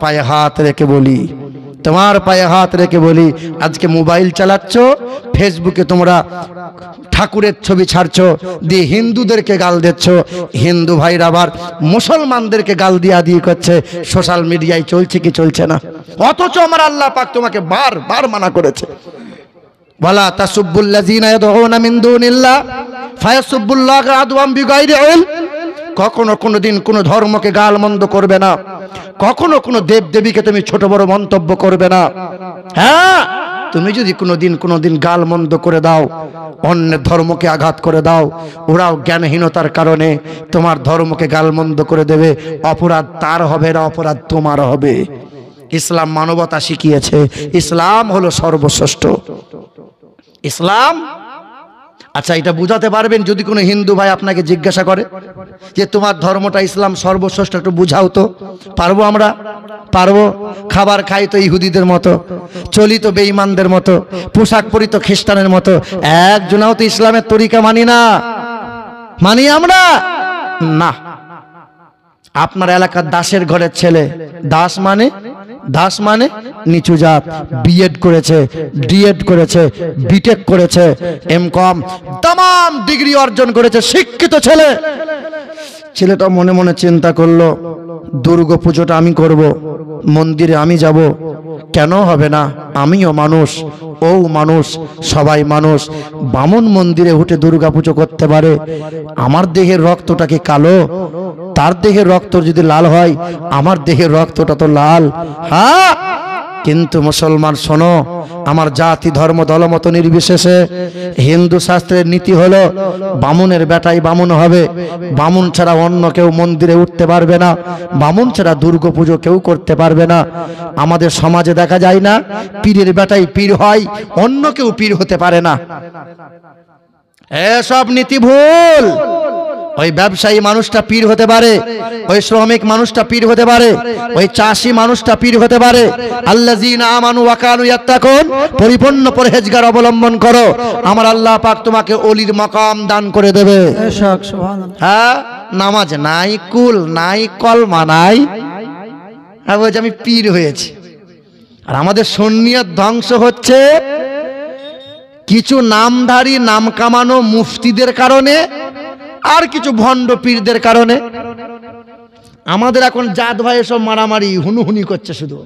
पाए हाथ रेखे बोली तुम्हार पाए हाथ रेखे बोली आज के मोबाइल चलाच्चो फेसबुके तुम्हारा ठाकुरेर छवि छाड़छो दिए हिंदूदेरके गाल दिच्छो हिंदू भाईरा आबार मुसलमानदेरके गाल दिया दिए करछे सोशल मीडियाय चलछे कि चलछे ना अथच आमार आल्लाह पाक तुम्हें बार बार माना करेछे वला तसुब्बुल लजीना यदउना मिन दुनिल्लाह फयसुब्बुल्लाह अदवाम बिगायरि इल्म कखनो कोनो दिन कोनो धर्म के गाल मंद करबे ना कखनो कोनो देव देवी के तुम छोट बड़ मंतव्य करबे ना हाँ तुम्हें जो दिन गाल मंद कर दाओ अन्य धर्म के आघात कर दाओ ओराओ ज्ञानहीनतार कारण तुम्हार धर्म के गाल मंद कर देवे अपराध तार हबे ना अपराध तुम्हार हबे इस्लाम मानवता शिखिए इस्लाम हलो सर्वश्रेष्ठ इस्लाम अच्छा ये बुझाते पारबेन यदि कोनो हिंदू भाई आपनाके जिज्ञासा करे जे तुम्हार धर्मटा इस्लाम सर्वश्रेष्ठ एकटु बुझाओ तो पारबो आमरा पारबो खाबार खाई तो इहुदीदेर मतो चली तो बेईमानदेर मतो पोशाक परि तो ख्रिस्टानेर मतो एकजनाओ तो इस्लामेर तरिका मानि ना मानि आमरा ना आपनार एलाकार दासेर घरेर छेले दास माने नीचू जात बीएड करेছে ডিএড করেছে বিটেক করেছে এমকম तमाम डिग्री अर्जन করেছে शिक्षित ছেলে ছেলেটা মনে মনে চিন্তা করলো दुर्गा पूजोটা আমি করব मंदिरे আমি যাব কেন হবে না আমিও মানুষ ও মানুষ সবাই মানুষ বামন মন্দিরে উঠে दुर्गा पूजो করতে পারে আমার দেহের রক্তটা কি কালো तार देहे रक्त जो लाल हय आमार देहे रक्त तो लाल हाँ किन्तु मुसलमान शोनो आमार जाति धर्म दलमत निर्विशेषे हिंदू शास्त्रेर नीति हलो बामुनेर बेटाई बामुन हबे बामुन छाड़ा अन्य केउ मंदिरे उठते पारबे ना बामुन छाड़ा दुर्गा पुजो केउ करते पारबे ना आमादेर समाजे देखा जाय ना पीरेर बेटाई पीर हय अन्य केउ पीर होते पारे ना एसब नीति भूल ওই ব্যবসায়ী মানুষটা পীর হতে পারে ওই শ্রমিক মানুষটা পীর হতে পারে ওই চাষী মানুষটা পীর হতে পারে আল্লাযিনা আমানু ওয়া কানু ইয়াত্তাকুন পরিপূর্ণ পরহেজগার অবলম্বন করো আমার আল্লাহ পাক তোমাকে ওলির মাকাম দান করে দেবে বেশক সুবহানাল্লাহ হ্যাঁ নামাজ নাই কুল নাই কলমা নাই আবু যে আমি পীর হয়েছে আর আমাদের সুন্নিয়ত ধ্বংস হচ্ছে কিছু নামধারী নাম কামানো মুফতিদের কারণে আর কিছু ভণ্ড পীরদের কারণে আমাদের এখন জাত ভাইয়ে সব মারামারি হুনুহুনি করছে শুধু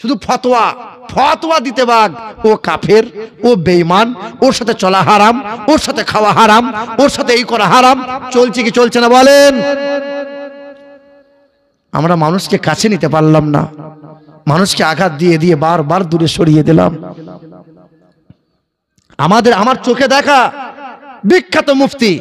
শুধু ফতোয়া ফতোয়া দিতে ভাগ ও কাফের ও বেঈমান ওর সাথে চলা হারাম ওর সাথে খাওয়া হারাম ওর সাথে এই করা হারাম চলছে কি চলছে না বলেন আমরা মানুষকে কাছে নিতে পারলাম না মানুষকে আঘাত দিয়ে দিয়ে বারবার দূরে সরিয়ে দিলাম আমাদের আমার চোখে দেখা বিখ্যাত মুফতি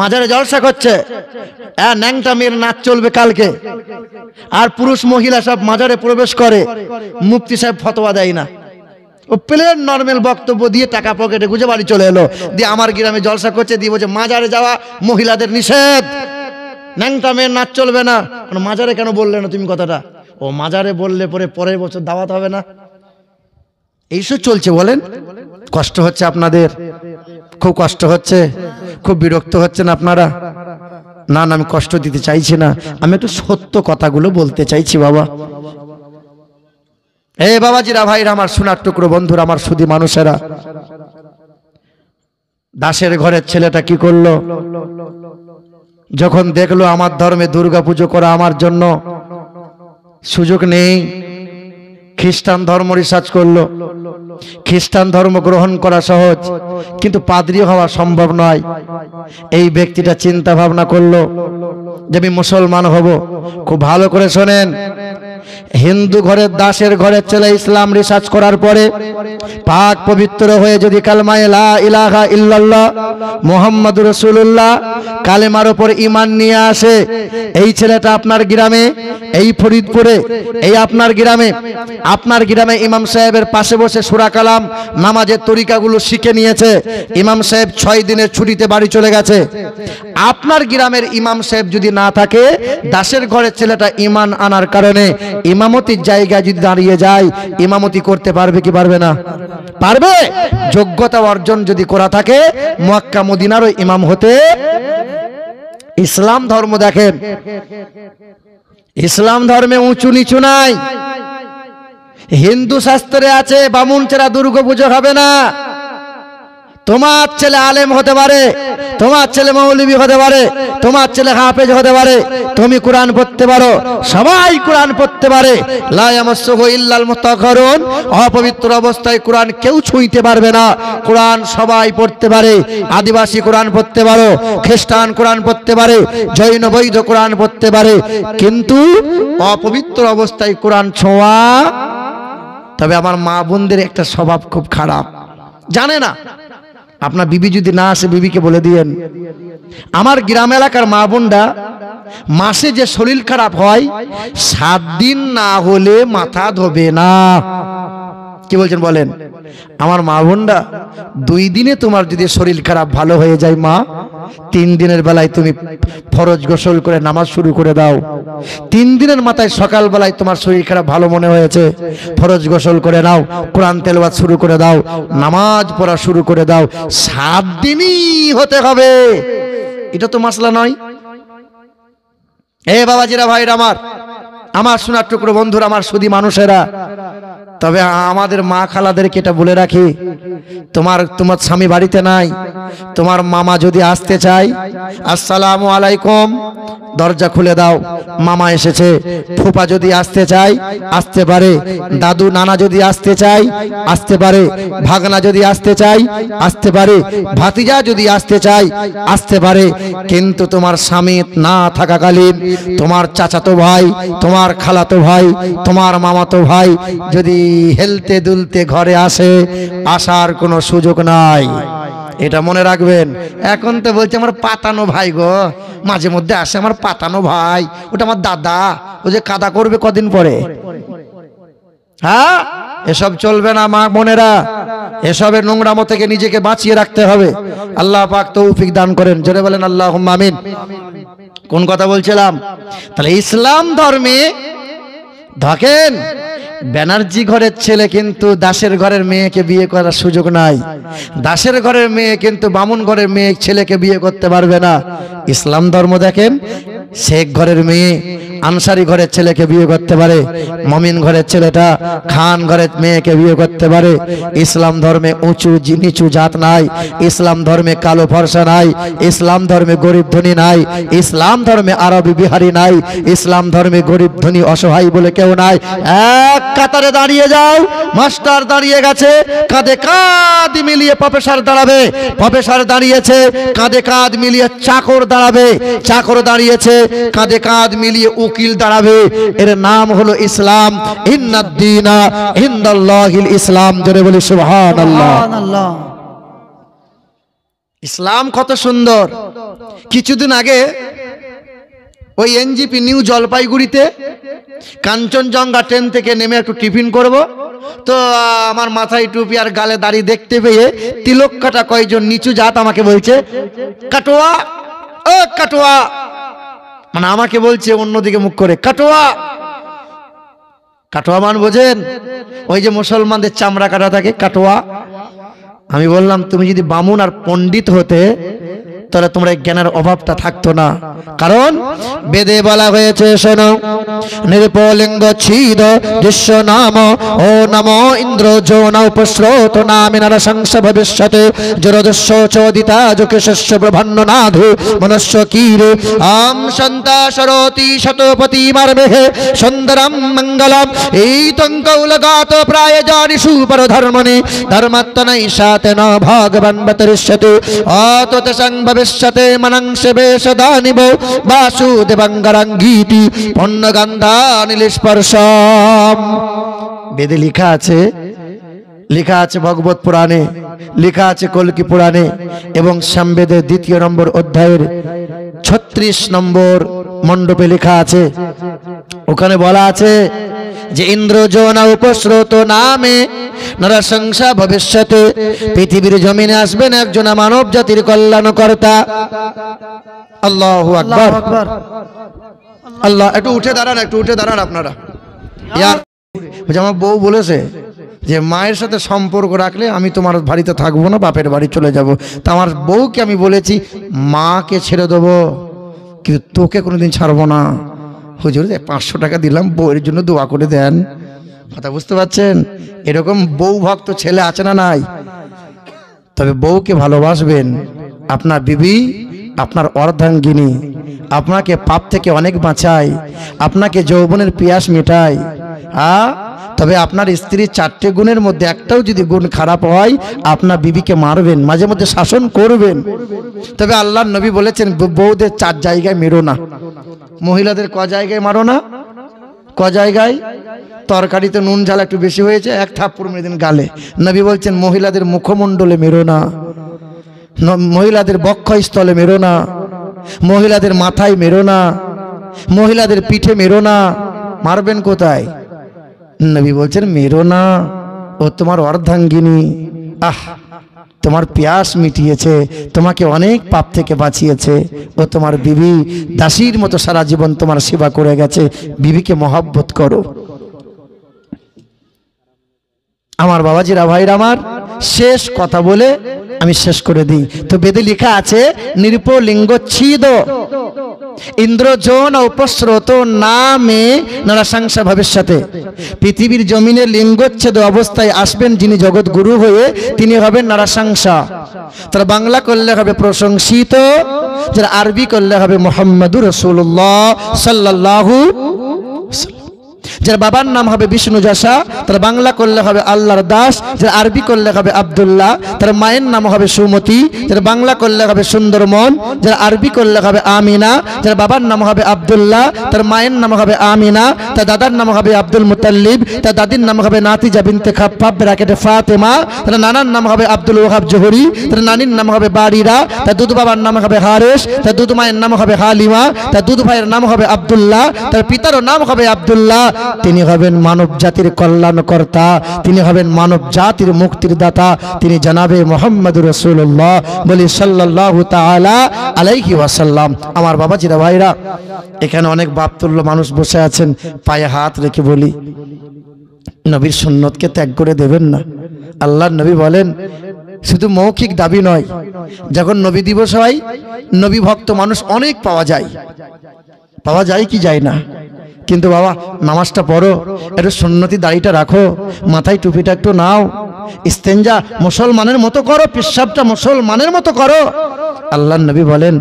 মাজারে জলসা করছে ন্যাংটা মেয়ের নাচ চলবে কালকে আর পুরুষ মহিলা সব মাজারে প্রবেশ করে মুফতি সাহেব ফতোয়া দেয় না ও প্লেন নরমাল বক্তব্য দিয়ে টাকা পকেটে গুজে বাড়ি চলে এলো দিয়ে আমার গ্রামে জলসা করছে দিয়ে বলছে মাজারে যাওয়া মহিলাদের নিষেধ ন্যাংটা মেয়ের নাচ চলবে না মাজারে কেন বললে না তুমি কথাটা ও মাজারে বললে পরের বছর দাওয়াত হবে না এইসব চলছে বলেন কষ্ট হচ্ছে আপনাদের খুব কষ্ট হচ্ছে খুব বিরক্ত হচ্ছেন আপনারা না না আমি কষ্ট দিতে চাইছি না আমি একটু সত্য কথাগুলো বলতে চাইছি বাবা এ বাবাজিরা ভাইরা আমার সোনার টুকরো বন্ধুরা আমার সুধী মানুষেরা দাসের ঘরের ছেলেটা কি করলো যখন দেখলো আমার ধর্মে দুর্গা পুজো করা আমার জন্য সুযোগ নেই খ্রিস্টান ধর্ম রিসার্চ করলো খ্রিস্টান ধর্ম গ্রহণ করা সহজ কিন্তু পাদ্রী হওয়া সম্ভব নয় এই ব্যক্তিটা চিন্তা ভাবনা করলো যে আমি মুসলমান হব খুব ভালো করে শুনেন হিন্দু ঘরের দাসের ঘরের ছেলে ইসলাম রিসার্চ করার পরে পাক পবিত্র হয়ে যদি কালেমায়ে লা ইলাহা ইল্লাল্লাহ মুহাম্মাদুর রাসূলুল্লাহ কালেমার উপর ঈমান নিয়ে আসে এই ছেলেটা আপনার গ্রামে এই ফরিদপুরে এই আপনার গ্রামে ইমাম সাহেবের পাশে বসে সূরা কালাম নামাজের তরিকাগুলো শিখে নিয়েছে ইমাম সাহেব ৬ দিনের ছুটিতে বাড়ি চলে গেছে আপনার গ্রামের ইমাম সাহেব যদি না থাকে দাসের ঘরের ছেলেটা ঈমান আনার কারণে ইমামতির জায়গায় যদি দাঁড়িয়ে যায় ইমামতি করতে পারবে কি পারবে না পারবে যোগ্যতা অর্জন যদি করা থাকে মক্কা মদিনারও ইমাম হতে ইসলাম ধর্ম দেখেন इस्लाम धर्मे उँचू नीचू नाई हिंदू शास्त्रे आछे बामुन छेरा दुर्गा पूजा होबे ना। তোমার ছেলে আলেম হতে পারে, তোমার ছেলে মৌলবি হতে পারে, তোমার ছেলে হাফেজ হতে পারে, তুমি কোরআন পড়তে পারো, সবাই কোরআন পড়তে পারে। লা ইয়ামাসসুহু ইল্লাল মুতাহহারুন, অপবিত্র অবস্থায় কোরআন কেউ ছুঁইতে পারবে না। কোরআন সবাই পড়তে পারে, আদিবাসী কোরআন পড়তে পারো, খ্রিস্টান কোরআন পড়তে পারে, জৈন বৈধ কোরআন পড়তে পারে, কিন্তু অপবিত্র অবস্থায় কোরআন ছোঁয়া। তবে আমার মা বোনদের একটা স্বভাব খুব খারাপ, জানে না। अपना बीबी जुदी ना आसे बीबी के बोले दिए आमार ग्राम एलाकार मा बोनरा मासे जे शरीर खराब हय 7 दिन ना होले माथा धोबे ना। कि बोलছেন বলেন আমার মা বোনরা 2 দিনে তোমার যদি শরীর খারাপ ভালো হয়ে যায় মা 3 দিনের বেলায় তুমি ফরজ গোসল করে নামাজ শুরু করে দাও। 3 দিনের মাথায় সকাল বেলায় তোমার শরীর খারাপ ভালো মনে হয়েছে ফরজ গোসল করে নাও, কোরআন তেলাওয়াত শুরু করে দাও, নামাজ পড়া শুরু করে দাও। 7 দিনই হতে হবে, এটা তো মাসলা নয়। এ বাবাজিরা ভাইরা আমার আমার সোনার টুকরো বন্ধুরা আমার সুধী মানুষেরা, তবে আমাদের মা খালাদেরকে এটা বলে রাখি, তোমার স্বামী বাড়িতে নাই, তোমার মামা যদি আসতে চায় আসসালামু আলাইকুম দরজা খুলে দাও, মামা এসেছে। ফুপা যদি আসতে চায় আসতে পারে, দাদু নানা যদি আসতে চায় আসতে পারে, ভাগনা যদি আসতে চায় আসতে পারে, ভাতিজা যদি আসতে চায় আসতে পারে, কিন্তু তোমার স্বামী না থাকাকালীন তোমার চাচাতো ভাই, তোমার খালাতো ভাই, তোমার মামাতো ভাই যদি হেলতে দুলতে ঘরে আসে আসার কোনো সুযোগ নাই, এটা মনে রাখবেন। এখন তো বলছে আমার পাতানো ভাই গো, মাঝে মধ্যে আসে আমার পাতানো ভাই, ওটা আমার দাদা, ও যে কাদা করবে কদিন পরে। হ্যাঁ, এসব চলবে না মা বোনেরা, এসবের নোংরামো থেকে নিজেকে বাঁচিয়ে রাখতে হবে। আল্লাহ পাক তৌফিক দান করেন, জোরে বলেন আল্লাহুম্মা আমিন। কোন কথা বলছিলাম? তাহলে ইসলাম ধর্মে থাকেন ব্যানার্জি ঘরের ছেলে কিন্তু দাসের ঘরের মেয়েকে বিয়ে করার সুযোগ নাই, দাসের ঘরের মেয়ে কিন্তু বামুন ঘরের মেয়ে ছেলেকে বিয়ে করতে পারবে না। ইসলাম ধর্ম দেখেন শেখ ঘরের মেয়ে আনসারি ঘরের ছেলেকে বিয়ে করতে পারে, মমিন ঘরের ছেলেটা খান ঘরের মেয়েকে বিয়ে করতে পারে। ইসলাম ধর্মে উঁচু নিচু জাত নাই, ইসলাম ধর্মে কালো ফর্সা নাই, ইসলাম ধর্মে গরিব ধনী নাই, ইসলাম ধর্মে আরবি বিহারি নাই, ইসলাম ধর্মে গরিব ধনী অসহায় বলে কেউ নাই। এক কাতারে দাঁড়িয়ে যাও, মাস্টার দাঁড়িয়ে গেছে কাঁধে কাঁধ মিলিয়ে প্রফেসর দাঁড়াবে, প্রফেসর দাঁড়িয়েছে কাঁধে কাঁধ মিলিয়ে চাকর দাঁড়াবে, চাকর দাঁড়িয়েছে কাঁধে কাঁধ মিলিয়ে উকিল দাঁড়াবে। এর নাম হলো ইসলাম। ইন্নাদ দীনা ইনদাল্লাহিল ইসলাম, জোরে বলি সুবহানাল্লাহ। ইসলাম কত সুন্দর। কিছুদিন আগে ওই এনজিপি নিউ জলপাইগুড়িতে কাঞ্চনজঙ্ঘা ট্রেন থেকে নেমে একটু টিফিন করব তো আমার মাথায় টুপি আর গালে দাড়ি দেখতে পেয়ে তিলক কাটা কয়জন নিচু জাত আমাকে বলছে কাটোয়া, ও কাটোয়া, মানে আমাকে বলছে অন্যদিকে মুখ করে কাটোয়া। কাটোয়া মান বোঝেন? ওই যে মুসলমানদের চামড়া কাটা থাকে কাটোয়া। আমি বললাম তুমি যদি বামুন আর পণ্ডিত হতে তাহলে তোমরা জ্ঞানের অভাবটা থাকতো না, কারণ বেদে বলা হয়েছে শোনো নিরপলিঙ্গ ছিদ দৃশ্য নাম ও নম ইন্দ্র যৌন উপস্রোত নামে নারা সংস ভবিষ্যতে জরদস্য চোদিতা যোকেশস্য ব্রভান্ন নাধু মনস্য কীর আম সন্তা সরতি শতপতি মারমেহে সুন্দরম মঙ্গলম এই তঙ্কৌলগাত প্রায় জানিষু পর ধর্মণি ধর্মাত্মনৈষাতে ন ভগবান বতরিষ্যতে অতত সংভবে তে মনংসে বেশ দানিব বাসুদেবঙ্গরঙ্গীতি পণ্যগন্ধা নীলস্পর্শম। বেদে লেখা আছে, লেখা আছে ভগবত পুরাণে, লেখা আছে কল্কি পুরাণে এবং সামবেদের 2য় নম্বর অধ্যায়ের 36 নম্বর মণ্ডপে লেখা আছে, ওখানে বলা আছে যে ইন্দ্রজন উপস্রোত নামে নরসংসা ভবিষ্যতে পৃথিবীর জমিনে আসবেন একজন মানব জাতির কল্যাণকর্তা। আল্লাহু আকবার। আল্লাহ, একটু উঠে দাঁড়ান, একটু উঠে দাঁড়ান আপনারা। আমার বউ বলেছে যে মায়ের সাথে সম্পর্ক রাখলে আমি তোমার বাড়িতে থাকবো না, বাপের বাড়ি চলে যাব। তা আমার বউকে আমি বলেছি মাকে ছেড়ে দেবো কিন্তু তোকে কোনোদিন ছাড়বো না। हुजूर 500 टाका दिलाम बोएर जन्य दुआ करे देन कथा बुझते पारछेन एरकम बউ ভক্ত ছেলে আছে না নাই তবে বউকে ভালোবাসবেন আপনার বিবি আপনার অর্ধাঙ্গিনী আপনাকে পাপ থেকে অনেক বাঁচায় আপনাকে যৌবনের পিয়াস মেটায় হ্যাঁ তবে আপনার স্ত্রী চারটি গুণের মধ্যে একটাও যদি গুণ খারাপ হয় আপনার বিবিকে মারবেন মাঝে মধ্যে শাসন করবেন তবে আল্লাহর নবী বলেছেন বউদের চার জায়গায় মেরো না মহিলাদের ক জায়গায় মারো না ক জায়গায় তরকারিতে নুন ঝাল একটু বেশি হয়েছে এক থাপ্পড় মেরে দিন গালে নবী বলেছেন মহিলাদের মুখমণ্ডলে মেরো না মহিলাদের বক্ষস্থলে মেরো না মহিলাদের মাথায় মেরো না মহিলাদের পিঠে মেরো না মারবেন কোথায় नबी बोलছেন मेरो ना ओ तुम्हार अर्धांगिनी आह तुम्हार प्यास मिटिएছে তোমাকে অনেক পাপ থেকে বাঁচিয়েছে ও তোমার বিবি দাসীর মতো সারা জীবন তোমার সেবা করে গেছে বিবিকে मोहब्बत करो আমার বাবাজিরা ভাইরা আমার শেষ কথা বলে আমি শেষ করে দিই তো বেদে লেখা আছে নিরুপলিঙ্গ ছিদ इंद्रजन उपस्रोत नामे नरसंसा भविष्यते पृथिवीर जमीने लिंगोच्छेद अवस्थाय आसबेन जिनि जगत गुरु हये तिनि हबेन नरसंसा तार बांगला करले हबे प्रशंसित तार आरबी करले हबे मुहम्मदुर रसूलुल्लाह सल्लल्लाहु जार बाबार नाम है विष्णु जशा तर बांगला करले हबे आल्लाहर दास जार आरबी करले हबे अब्दुल्लाह तर मायेर नाम है सुमती जार बांगला करले हबे सुंदरमन जार आरबी करले हबे आमिना जार बाबार नाम है अब्दुल्लाह तर मायेर नाम है आमिना तर दादार नाम है अब्दुल मुतल्लिब तर दादीर नाम है नातिजा बिनते खप्पाब ब्रैकेटे फातिमा तर नानार नाम है अब्दुल वहाब जोहरी तर नानीर नाम है बारिरा तर दूध बाबार नाम है हारेश तर दूध मायेर नाम है हालिमा तर दूध भाईर नाम है अब्दुल्लाह तर पितारो नाम है अब्दुल्लाह मानव जातिर कल्याणकर्ता मानव जातिर मुक्तिर दाता जनाबे मुहम्मदुर रसूलुल्लाह सल्लल्लाहु ताआला अलैहि वसल्लम आमार बाबाजीरा भाईरा एखाने अनेक बापतुल्य मानुष बसे आছেন पाये हाथ रेखे बोली नबीर सुन्नत के त्याग करे देवेन ना आल्लाहर नबी बोलेन शुधु मौखिक दाबी नय जखन नबी दिवस हय नबी भक्त मानुष अनेक पावा जाय कि जाय ना किन्तु बाबा नामाज़टा पढ़ो एक सुन्नति दाड़ीटा राखो माथाय टुपिटा एकटु नाओ इस्तेंजा मुसलमानेर मतो करो पेशाबटा मुसलमानेर मतो करो आल्लाहर नबी बोलेन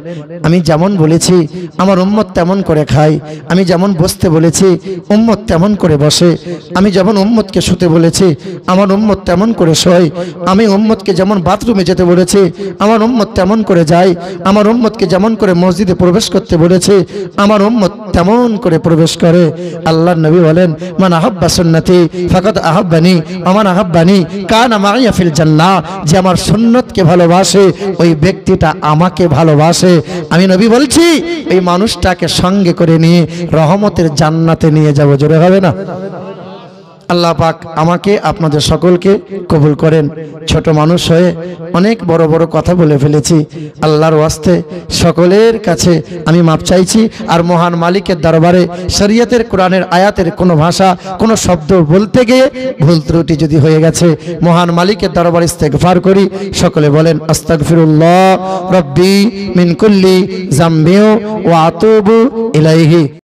आमी जेमन बोलेছি আমার উম্মত তেমন করে খায় আমি যেমন বসতে বলেছি উম্মত তেমন করে বসে আমি যেমন উম্মতকে শুতে বলেছি আমার উম্মত তেমন করে শোয় আমি উম্মতকে যেমন বাথরুমে যেতে বলেছি আমার উম্মত তেমন করে যায় আমার উম্মতকে যেমন করে মসজিদে প্রবেশ করতে বলেছি আমার উম্মত তেমন করে প্রবেশ করে আল্লাহর নবী বলেন মান আহাব্বা সুন্নতি ফাকাদ আহাব্বানি আমান আহাব্বানি কানা মা'ইয়া ফিল জান্নাহ যে আমার সুন্নতকে ভালোবাসে ওই ব্যক্তিটা আমাকে ভালোবাসে আমি নবী বলছি এই মানুষটাকে সঙ্গে করে নিয়ে রহমতের জান্নাতে নিয়ে যাব জোরে হবে না আল্লাহ পাক আমাকে আপনাদের সকলকে কবুল করেন ছোট মানুষ হয়ে অনেক বড় বড় কথা বলে ফেলেছি আল্লাহর ওয়াস্তে সকলের কাছে আমি মাপ চাইছি আর মহান মালিকের দরবারে শরীয়তের কোরআনের আয়াতের কোনো ভাষা কোনো শব্দ বলতে গিয়ে ভুল ত্রুটি যদি হয়ে গেছে মহান মালিকের দরবারে ইস্তেগফার করি সকলে বলেন আস্তাগফিরুল্লাহ রব্বি মিন কুল্লি যামবি ওয়া আতুবু ইলাইহি।